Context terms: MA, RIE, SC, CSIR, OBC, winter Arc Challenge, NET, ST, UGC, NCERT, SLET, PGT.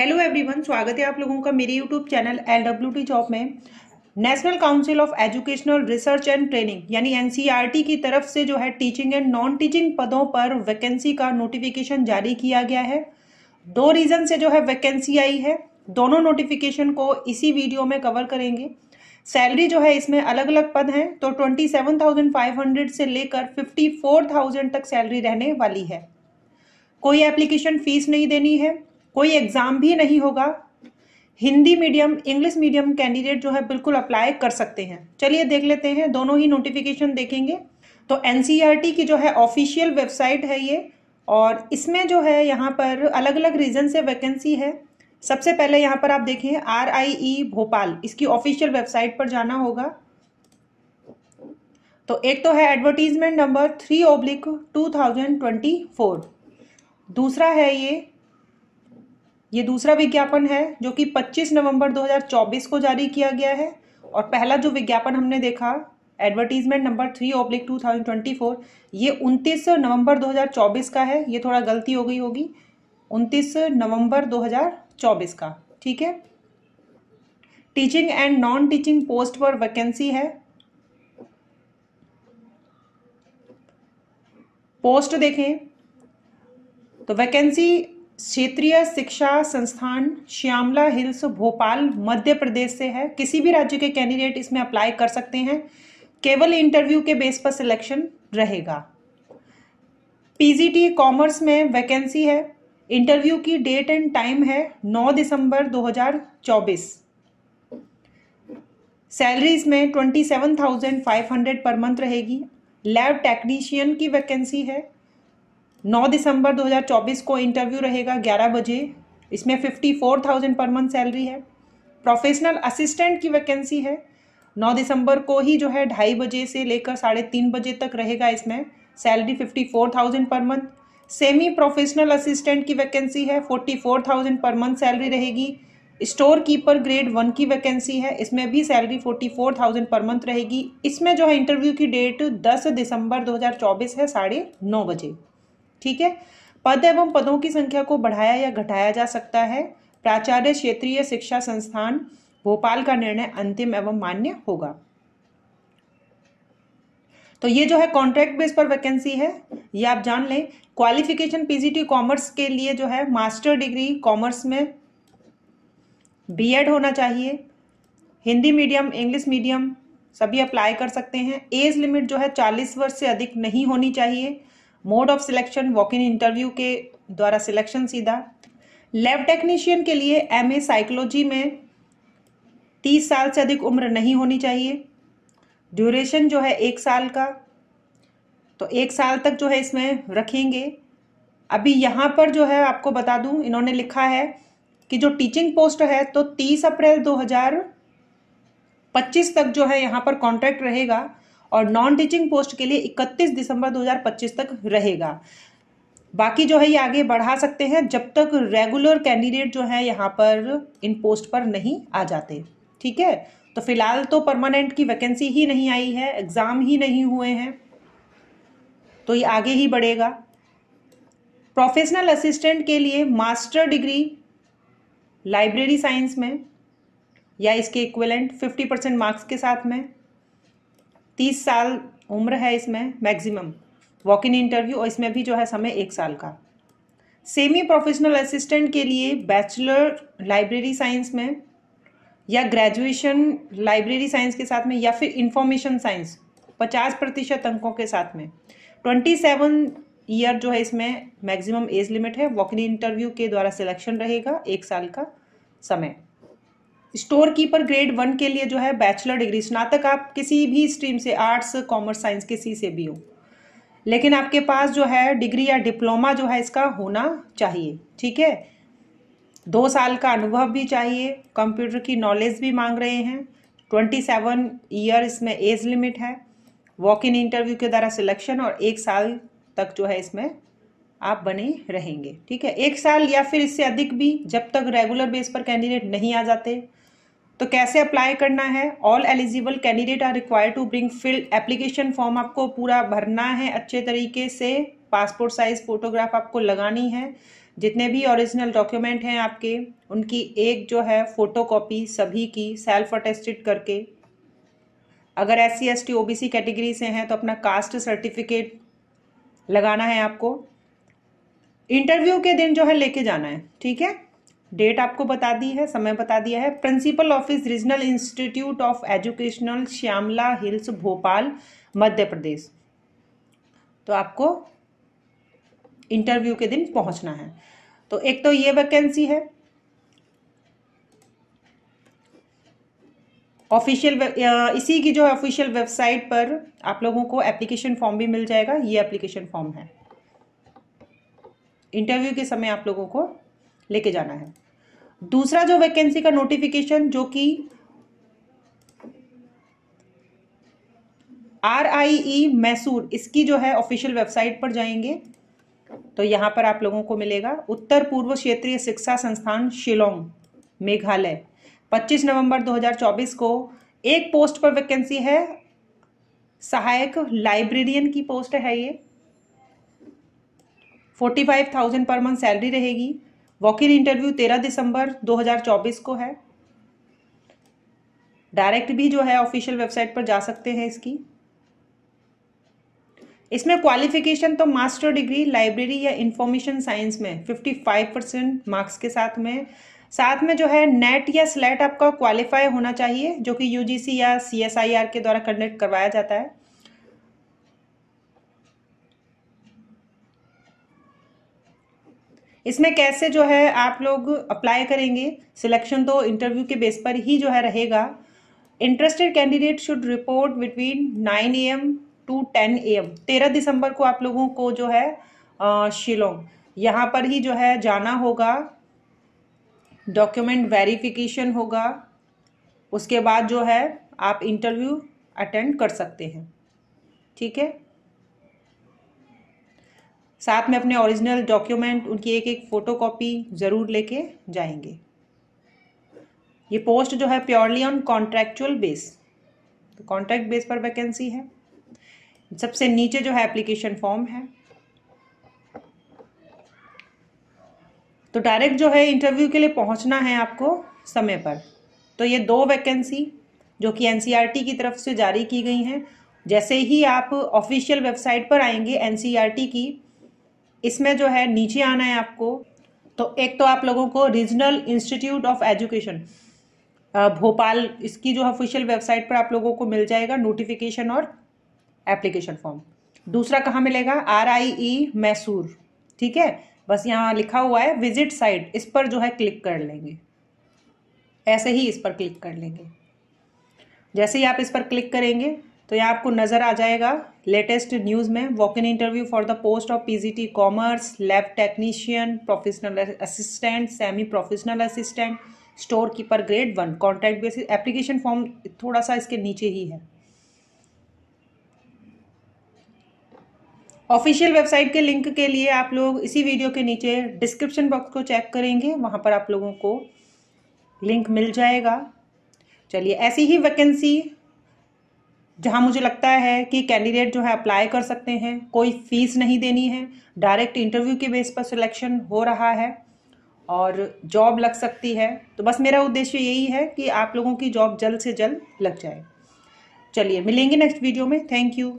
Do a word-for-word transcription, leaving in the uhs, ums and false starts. Hello everyone, स्वागत है आप लोगों का मेरे YouTube channel L W D job में। National council of educational research and training यानी N C E R T की तरफ से जो है टीचिंग एंड नॉन टीचिंग पदों पर वैकेंसी का नोटिफिकेशन जारी किया गया है। दो रीज़न से जो है वैकेंसी आई है, दोनों नोटिफिकेशन को इसी वीडियो में कवर करेंगे। सैलरी जो है इसमें अलग अलग पद हैं, तो twenty seven thousand five hundred से लेकर फिफ्टी फोर थाउजेंड तक सैलरी रहने वाली है। कोई एप्लीकेशन फीस नहीं देनी है, कोई एग्ज़ाम भी नहीं होगा। Hindi medium, English medium candidate जो है बिल्कुल अप्लाई कर सकते हैं। चलिए देख लेते हैं, दोनों ही नोटिफिकेशन देखेंगे। तो N C E R T की जो है ऑफिशियल वेबसाइट है ये, और इसमें जो है यहाँ पर अलग अलग रीजन से वैकेंसी है। सबसे पहले यहाँ पर आप देखें आर आई ई भोपाल, इसकी ऑफिशियल वेबसाइट पर जाना होगा। तो एक तो है advertisement number three oblique two thousand twenty four, दूसरा है ये ये दूसरा विज्ञापन है जो कि पच्चीस नवंबर दो हज़ार चौबीस को जारी किया गया है। और पहला जो विज्ञापन हमने देखा advertisement number three oblique two thousand twenty four ये उनतीस नवंबर दो हज़ार चौबीस का है। ये थोड़ा गलती हो गई होगी, उनतीस नवंबर दो हज़ार चौबीस का, ठीक है। Teaching and non teaching post पर वैकेंसी है। पोस्ट देखें तो वैकेंसी क्षेत्रीय शिक्षा संस्थान श्यामला हिल्स भोपाल मध्य प्रदेश से है। किसी भी राज्य के कैंडिडेट इसमें अप्लाई कर सकते हैं, केवल इंटरव्यू के बेस पर सिलेक्शन रहेगा। पी जी टी कॉमर्स में वैकेंसी है। इंटरव्यू की डेट एंड टाइम है नौ दिसंबर दो हज़ार चौबीस। सैलरी इसमें twenty seven thousand five hundred per month रहेगी। लैब टेक्नीशियन की वैकेंसी है। नौ दिसंबर दो हज़ार चौबीस को इंटरव्यू रहेगा ग्यारह बजे। इसमें चौवन हज़ार पर मंथ सैलरी है। प्रोफेशनल असिस्टेंट की वैकेंसी है। नौ दिसंबर को ही जो है ढाई बजे से लेकर साढ़े तीन बजे तक रहेगा, इसमें सैलरी चौवन हज़ार पर मंथ। सेमी प्रोफेशनल असिस्टेंट की वैकेंसी है, चौवालीस हज़ार पर मंथ सैलरी रहेगी। स्टोर कीपर ग्रेड वन की वैकेंसी है, इसमें भी सैलरी चौवालीस हज़ार पर मंथ रहेगी। इसमें जो है इंटरव्यू की डेट दस दिसंबर दो हज़ार चौबीस है साढ़े नौ बजे, ठीक है। पद एवं पदों की संख्या को बढ़ाया या घटाया जा सकता है। प्राचार्य क्षेत्रीय शिक्षा संस्थान भोपाल का निर्णय अंतिम एवं मान्य होगा। तो ये जो है कॉन्ट्रैक्ट बेस पर वैकेंसी है, ये आप जान लें। Qualification P G T commerce के लिए जो है मास्टर डिग्री कॉमर्स में बी एड होना चाहिए। हिंदी मीडियम, इंग्लिश मीडियम सभी अप्लाई कर सकते हैं। एज लिमिट जो है चालीस वर्ष से अधिक नहीं होनी चाहिए। Mode of selection walk in interview के द्वारा सिलेक्शन सीधा। लैब टेक्नीशियन के लिए एम ए साइकोलॉजी में तीस साल से अधिक उम्र नहीं होनी चाहिए। ड्यूरेशन जो है एक साल का, तो एक साल तक जो है इसमें रखेंगे। अभी यहाँ पर जो है आपको बता दूँ, इन्होंने लिखा है कि जो टीचिंग पोस्ट है तो तीस अप्रैल दो हज़ार पच्चीस तक जो है यहाँ पर कॉन्ट्रैक्ट रहेगा, और नॉन टीचिंग पोस्ट के लिए इकतीस दिसंबर दो हज़ार पच्चीस तक रहेगा। बाकी जो है ये आगे बढ़ा सकते हैं जब तक रेगुलर कैंडिडेट जो है यहाँ पर इन पोस्ट पर नहीं आ जाते, ठीक है। तो फिलहाल तो परमानेंट की वैकेंसी ही नहीं आई है, एग्ज़ाम ही नहीं हुए हैं, तो ये आगे ही बढ़ेगा। प्रोफेशनल असिस्टेंट के लिए मास्टर डिग्री लाइब्रेरी साइंस में या इसके इक्विवेलेंट फिफ्टी परसेंट मार्क्स के साथ में, तीस साल उम्र है इसमें मैक्सिमम, वॉक इन इंटरव्यू, और इसमें भी जो है समय एक साल का। सेमी प्रोफेशनल असिस्टेंट के लिए बैचलर लाइब्रेरी साइंस में या ग्रेजुएशन लाइब्रेरी साइंस के साथ में या फिर इंफॉर्मेशन साइंस पचास प्रतिशत अंकों के साथ में। ट्वेंटी सेवन ईयर जो है इसमें मैक्सिमम एज लिमिट है। वॉक इन इंटरव्यू के द्वारा सिलेक्शन रहेगा, एक साल का समय। स्टोर कीपर ग्रेड वन के लिए जो है बैचलर डिग्री, स्नातक आप किसी भी स्ट्रीम से, आर्ट्स, कॉमर्स, साइंस, किसी से भी हो, लेकिन आपके पास जो है डिग्री या डिप्लोमा जो है इसका होना चाहिए, ठीक है। दो साल का अनुभव भी चाहिए। कंप्यूटर की नॉलेज भी मांग रहे हैं। ट्वेंटी सेवन ईयर इसमें एज लिमिट है। वॉक इन इंटरव्यू के द्वारा सिलेक्शन, और एक साल तक जो है इसमें आप बने रहेंगे, ठीक है। एक साल या फिर इससे अधिक भी, जब तक रेगुलर बेस पर कैंडिडेट नहीं आ जाते। तो कैसे अप्लाई करना है? All eligible candidate are required to bring filled application form, आपको पूरा भरना है अच्छे तरीके से। पासपोर्ट साइज फोटोग्राफ आपको लगानी है। जितने भी ओरिजिनल डॉक्यूमेंट हैं आपके, उनकी एक जो है फ़ोटोकॉपी सभी की सेल्फ अटेस्टेड करके, अगर S C S T O B C category से हैं तो अपना कास्ट सर्टिफिकेट लगाना है आपको। इंटरव्यू के दिन जो है लेके जाना है, ठीक है। डेट आपको बता दी है, समय बता दिया है। Principal office regional institute of educational Shyamla hills Bhopal Madhya Pradesh. तो आपको इंटरव्यू के दिन पहुंचना है। तो एक तो ये वैकेंसी है, ऑफिशियल इसी की जो है ऑफिशियल वेबसाइट पर आप लोगों को एप्लीकेशन फॉर्म भी मिल जाएगा। ये एप्लीकेशन फॉर्म है, इंटरव्यू के समय आप लोगों को लेके जाना है। दूसरा जो वैकेंसी का नोटिफिकेशन, जो कि आर आई ई मैसूर, इसकी जो है ऑफिशियल वेबसाइट पर जाएंगे तो यहाँ पर आप लोगों को मिलेगा उत्तर पूर्व क्षेत्रीय शिक्षा संस्थान शिलोंग मेघालय। पच्चीस नवंबर दो हज़ार चौबीस को एक पोस्ट पर वैकेंसी है, सहायक लाइब्रेरियन की पोस्ट है ये। पैंतालीस हज़ार पर मंथ सैलरी रहेगी। वॉकिन इंटरव्यू तेरह दिसंबर दो हज़ार चौबीस को है। डायरेक्ट भी जो है ऑफिशियल वेबसाइट पर जा सकते हैं इसकी। इसमें क्वालिफिकेशन तो मास्टर डिग्री लाइब्रेरी या इंफॉर्मेशन साइंस में पचपन परसेंट मार्क्स के साथ में साथ में जो है नेट या स्लेट आपका क्वालिफाई होना चाहिए, जो कि यूजीसी या सीएसआईआर के द्वारा कंडक्ट करवाया जाता है। इसमें कैसे जो है आप लोग अप्लाई करेंगे, सिलेक्शन तो इंटरव्यू के बेस पर ही जो है रहेगा। Interested candidate should report between nine A M to ten A M. तेरह दिसंबर को आप लोगों को जो है शिलोंग यहाँ पर ही जो है जाना होगा। डॉक्यूमेंट वेरिफिकेशन होगा, उसके बाद जो है आप इंटरव्यू अटेंड कर सकते हैं, ठीक है। साथ में अपने ओरिजिनल डॉक्यूमेंट, उनकी एक एक फ़ोटोकॉपी ज़रूर लेके जाएंगे। ये पोस्ट जो है प्योरली ऑन कॉन्ट्रैक्चुअल बेस, तो कॉन्ट्रैक्ट बेस पर वैकेंसी है। सबसे नीचे जो है एप्लीकेशन फॉर्म है। तो डायरेक्ट जो है इंटरव्यू के लिए पहुंचना है आपको समय पर। तो ये दो वैकेंसी जो कि एनसीईआरटी की तरफ से जारी की गई हैं। जैसे ही आप ऑफिशियल वेबसाइट पर आएंगे एनसीईआरटी की, इसमें जो है नीचे आना है आपको। तो एक तो आप लोगों को regional institute of education Bhopal, इसकी जो ऑफिशियल वेबसाइट पर आप लोगों को मिल जाएगा नोटिफिकेशन और एप्लीकेशन फॉर्म। दूसरा कहाँ मिलेगा, आर आई ई मैसूर, ठीक है। बस यहाँ लिखा हुआ है विजिट साइट, इस पर जो है क्लिक कर लेंगे। ऐसे ही इस पर क्लिक कर लेंगे। जैसे ही आप इस पर क्लिक करेंगे तो यहाँ आपको नज़र आ जाएगा लेटेस्ट न्यूज़ में, walk in interview for the post of PGT commerce, lab technician, professional assistant, semi professional assistant, store keeper grade one, contract basis. Application form थोड़ा सा इसके नीचे ही है। ऑफिशियल वेबसाइट के लिंक के लिए आप लोग इसी वीडियो के नीचे डिस्क्रिप्शन बॉक्स को चेक करेंगे, वहाँ पर आप लोगों को लिंक मिल जाएगा। चलिए, ऐसी ही वैकेंसी जहाँ मुझे लगता है कि कैंडिडेट जो है अप्लाई कर सकते हैं, कोई फीस नहीं देनी है, डायरेक्ट इंटरव्यू के बेस पर सिलेक्शन हो रहा है और जॉब लग सकती है। तो बस मेरा उद्देश्य यही है कि आप लोगों की जॉब जल्द से जल्द लग जाए। चलिए, मिलेंगे नेक्स्ट वीडियो में। Thank you.